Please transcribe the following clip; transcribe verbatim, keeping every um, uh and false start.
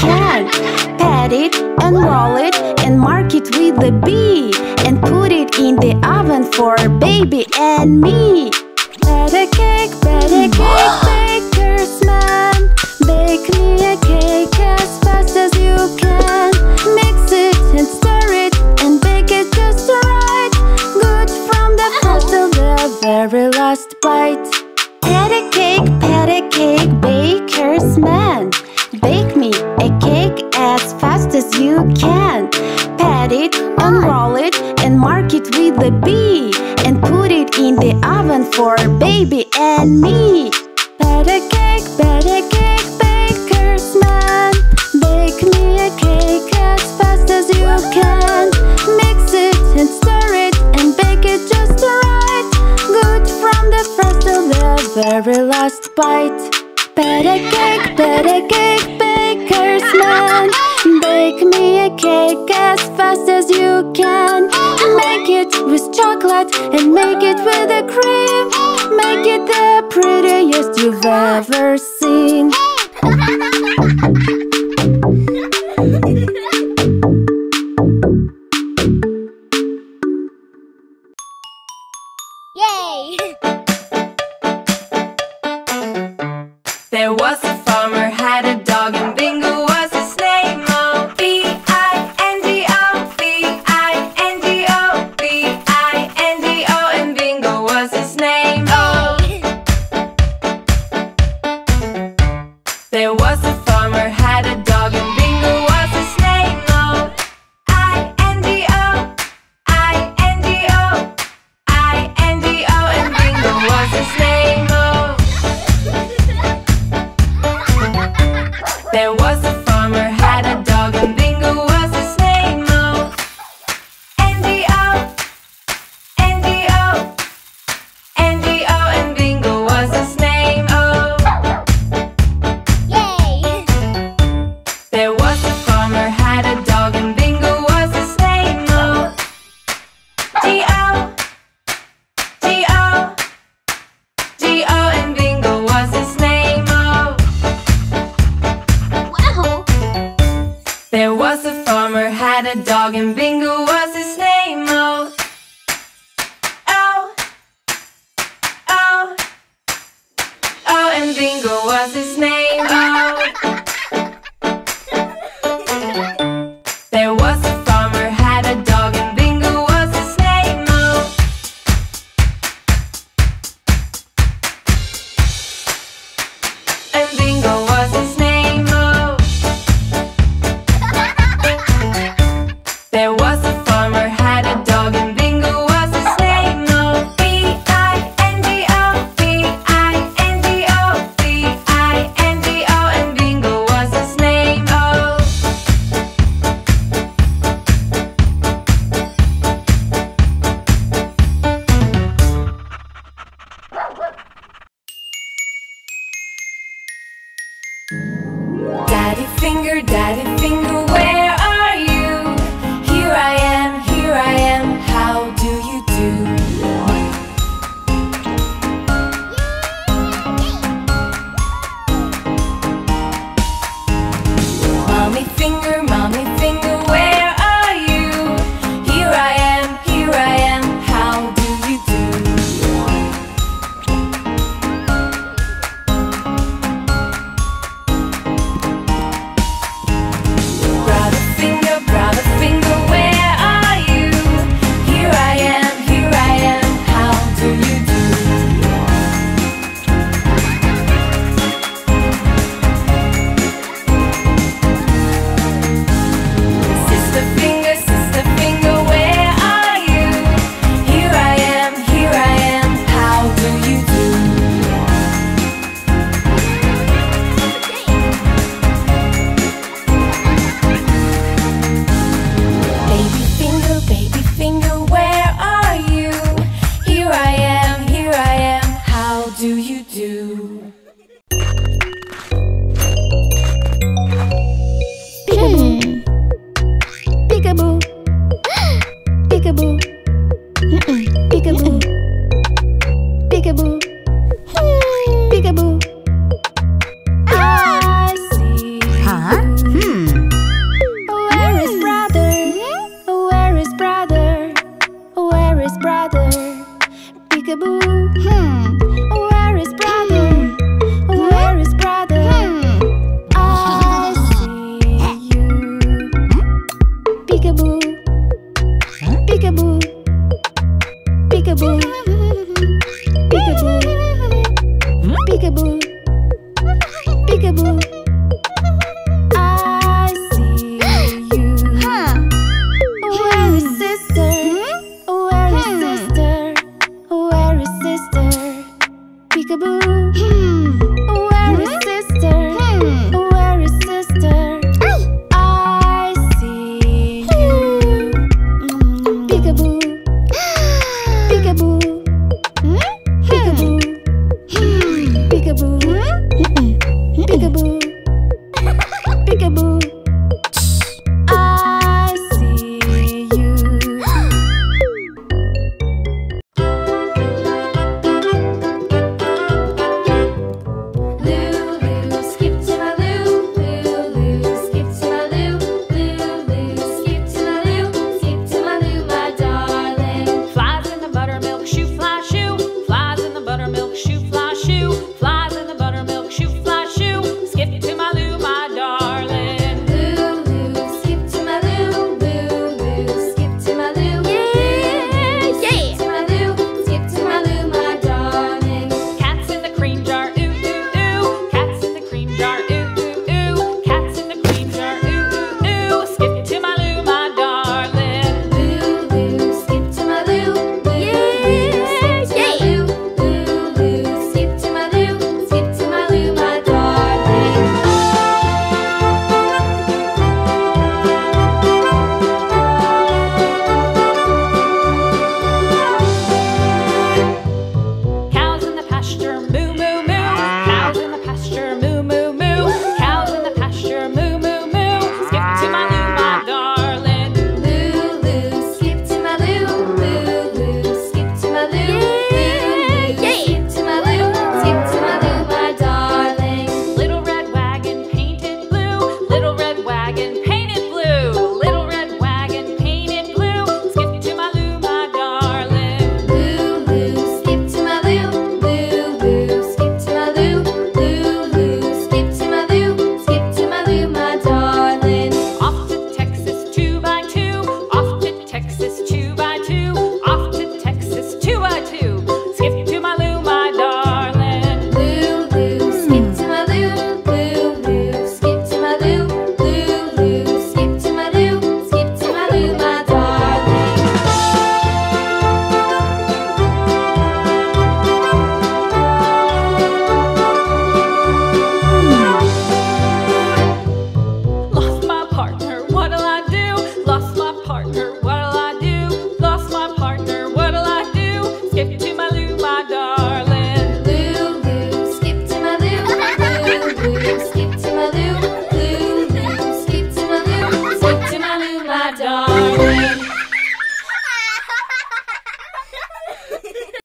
cat. Pat it, unroll it, and mark it with a B, and put it in the oven for baby and me. Better cake, better cake, baker's man. Bake me a cake as fast as you can. Mix it and stir it and bake it just right. Good from the pot till the very last bite. Patty cake, patty cake, baker's man. Bake me a cake as fast as you can. Pat it, unroll it, and mark it with a B, and put it in the oven for baby and me. Patty cake, patty cake, baker's man. Bake me a cake as fast as you can. Mix it and stir it and bake it just right. Good from the first till the very last bite. Patty cake, patty cake, baker's man. Bake me a cake as fast as you can. Make it with chocolate and make it with a cream. Make it the prettiest you've ever seen. Yay! There was a farmer, had a dog, and Bingo was his name. Oh, B I N G O, B I N G O, B I N G O, and Bingo was his name. Oh. There was a farmer, had a dog, and Bingo was his name. Oh, I N G O, I N G O, I N G O, and Bingo was his name. Oh. There was a farmer, had a dog, and Bingo was his name. Oh, N G O, N G O, N G O, and Bingo was his name. Oh. Yay! There was a farmer, had a dog, and Bingo was his name. Oh, G O, G O, G O, and Bingo was his name. Oh. Wow! There was a farmer, had a dog, and Bingo was his name. Oh, O, O, O, and Bingo was his name. Oh. There was a farmer, had a dog, and Bingo was his name. Oh, and Bingo was his name. Oh. There was a farmer, had a dog, and Bingo was his name. Oh, B I N G O, B I N G O, B I N G O, and Bingo was his name. Oh. Daddy finger, daddy finger, where are you? Here I am, here I am, how do you do? Mommy finger, mommy finger, where are you? Here I am, here I am, how do you do? Peekaboo.